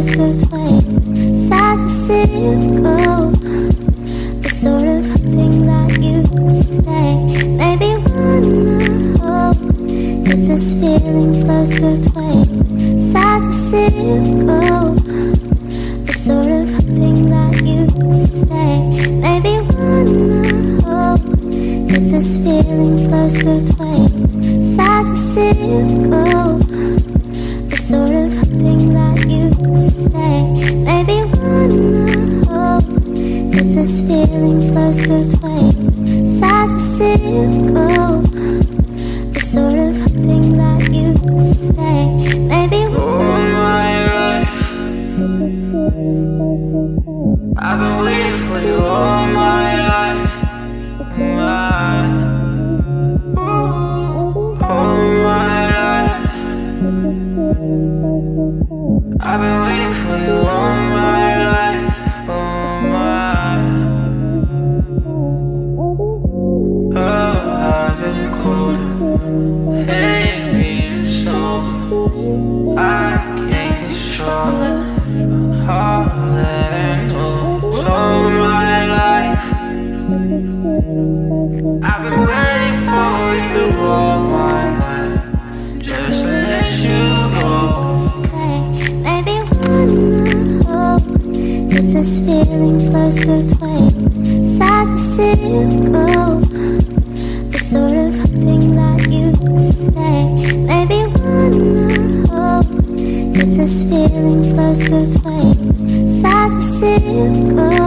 goes both ways. Sad to see you go, but sort of hoping that you stay. Maybe wanna hope that this feeling flows both ways. Sad to see you go, but sort of hoping that you stay. Maybe wanna hope that this feeling flows both ways. Sad to see you go, but sort of hoping that you stay. Maybe wanna hope that this feeling flows both ways. Sad to see you go, but sort of hoping that you stay. Maybe all my life I've been waiting for you, all my life, I've been waiting for you all my life, all my. Oh, I've been cold, hate me so I can't control it. All that I know, all my life I've been waiting for you all my life. Just let you go. This feeling flows both ways. Sad to see you go, but sort of hoping that you stay. Maybe wanna hope that this feeling flows both ways. Sad to see you go,